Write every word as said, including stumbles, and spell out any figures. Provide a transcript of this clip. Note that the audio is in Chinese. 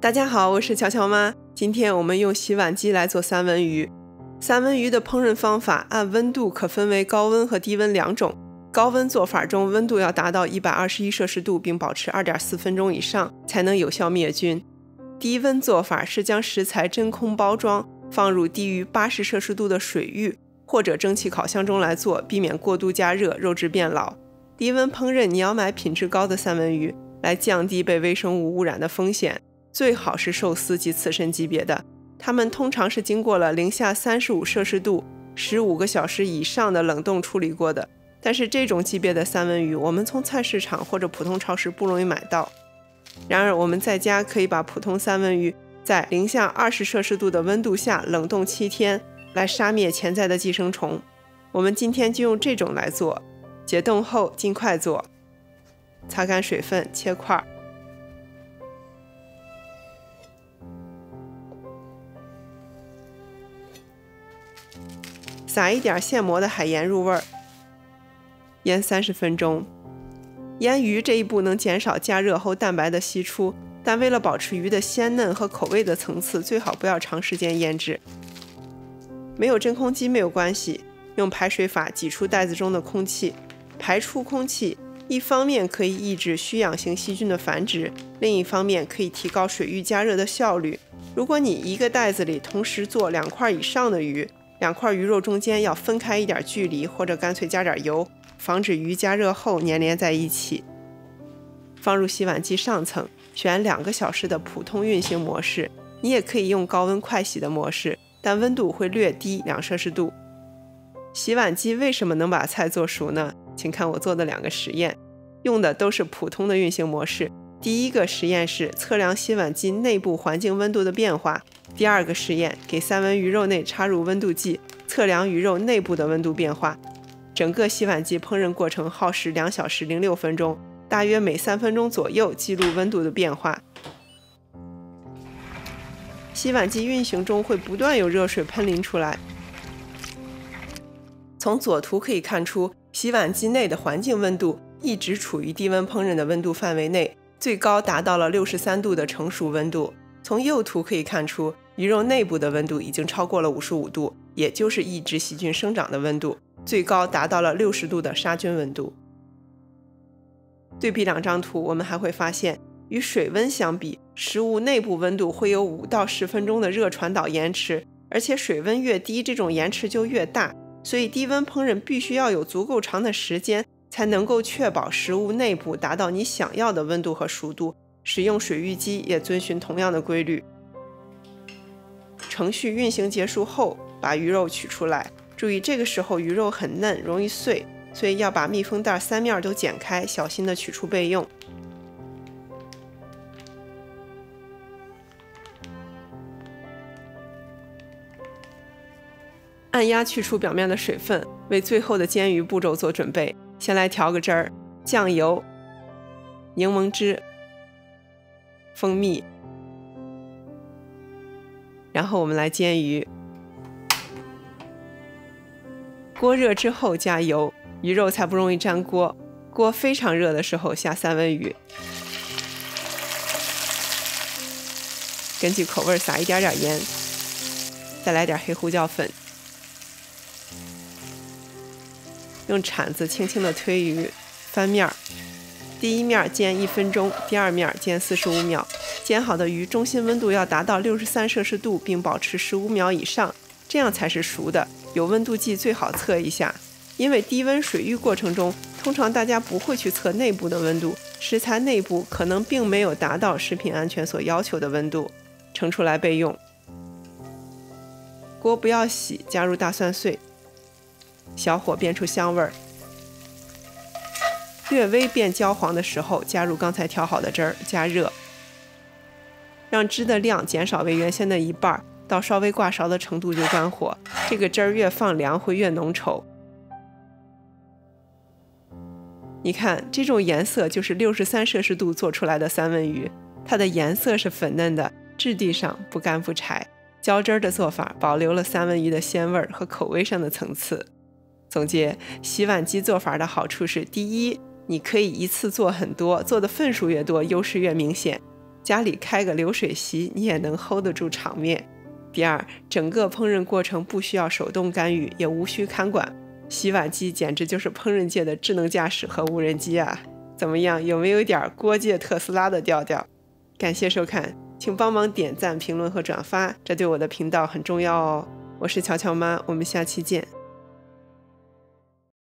大家好，我是乔乔妈。今天我们用洗碗机来做三文鱼。三文鱼的烹饪方法按温度可分为高温和低温两种。高温做法中，温度要达到一百二十一摄氏度，并保持 二点四 分钟以上，才能有效灭菌。低温做法是将食材真空包装，放入低于八十摄氏度的水浴或者蒸汽烤箱中来做，避免过度加热，肉质变老。低温烹饪，你要买品质高的三文鱼，来降低被微生物污染的风险。 最好是寿司及刺身级别的，它们通常是经过了零下三十五摄氏度、十五个小时以上的冷冻处理过的。但是这种级别的三文鱼，我们从菜市场或者普通超市不容易买到。然而，我们在家可以把普通三文鱼在零下二十摄氏度的温度下冷冻七天，来杀灭潜在的寄生虫。我们今天就用这种来做，解冻后尽快做。擦干水分，切块。 撒一点现磨的海盐入味儿，腌三十分钟。腌鱼这一步能减少加热后蛋白的析出，但为了保持鱼的鲜嫩和口味的层次，最好不要长时间腌制。没有真空机没有关系，用排水法挤出袋子中的空气，排出空气，一方面可以抑制需氧型细菌的繁殖，另一方面可以提高水域加热的效率。如果你一个袋子里同时做两块以上的鱼， 两块鱼肉中间要分开一点距离，或者干脆加点油，防止鱼加热后粘连在一起。放入洗碗机上层，选两个小时的普通运行模式，你也可以用高温快洗的模式，但温度会略低两摄氏度。洗碗机为什么能把菜做熟呢？请看我做的两个实验，用的都是普通的运行模式。第一个实验是测量洗碗机内部环境温度的变化。 第二个实验，给三文鱼肉内插入温度计，测量鱼肉内部的温度变化。整个洗碗机烹饪过程耗时两小时零六分钟，大约每三分钟左右记录温度的变化。洗碗机运行中会不断有热水喷淋出来。从左图可以看出，洗碗机内的环境温度一直处于低温烹饪的温度范围内，最高达到了六十三度的成熟温度。 从右图可以看出，鱼肉内部的温度已经超过了五十五度，也就是抑制细菌生长的温度，最高达到了六十度的杀菌温度。对比两张图，我们还会发现，与水温相比，食物内部温度会有五到十分钟的热传导延迟，而且水温越低，这种延迟就越大。所以，低温烹饪必须要有足够长的时间，才能够确保食物内部达到你想要的温度和熟度。 使用水浴机也遵循同样的规律。程序运行结束后，把鱼肉取出来。注意，这个时候鱼肉很嫩，容易碎，所以要把密封袋三面都剪开，小心的取出备用。按压去除表面的水分，为最后的煎鱼步骤做准备。先来调个汁儿：酱油、柠檬汁。 蜂蜜，然后我们来煎鱼。锅热之后加油，鱼肉才不容易粘锅。锅非常热的时候下三文鱼，根据口味撒一点点盐，再来点黑胡椒粉，用铲子轻轻的推鱼，翻面儿。 第一面煎一分钟，第二面煎四十五秒。煎好的鱼中心温度要达到六十三摄氏度，并保持十五秒以上，这样才是熟的。有温度计最好测一下，因为低温水浴过程中，通常大家不会去测内部的温度，食材内部可能并没有达到食品安全所要求的温度。盛出来备用。锅不要洗，加入大蒜碎，小火煸出香味儿。 略微变焦黄的时候，加入刚才调好的汁儿，加热，让汁的量减少为原先的一半，到稍微挂勺的程度就关火。这个汁儿越放凉会越浓稠。你看，这种颜色就是六十三摄氏度做出来的三文鱼，它的颜色是粉嫩的，质地上不干不柴。浇汁儿的做法保留了三文鱼的鲜味儿和口味上的层次。总结，洗碗机做法的好处是：第一， 你可以一次做很多，做的份数越多，优势越明显。家里开个流水席，你也能 hold 得住场面。第二，整个烹饪过程不需要手动干预，也无需看管。洗碗机简直就是烹饪界的智能驾驶和无人机啊！怎么样，有没有点锅界特斯拉的调调？感谢收看，请帮忙点赞、评论和转发，这对我的频道很重要哦。我是乔乔妈，我们下期见。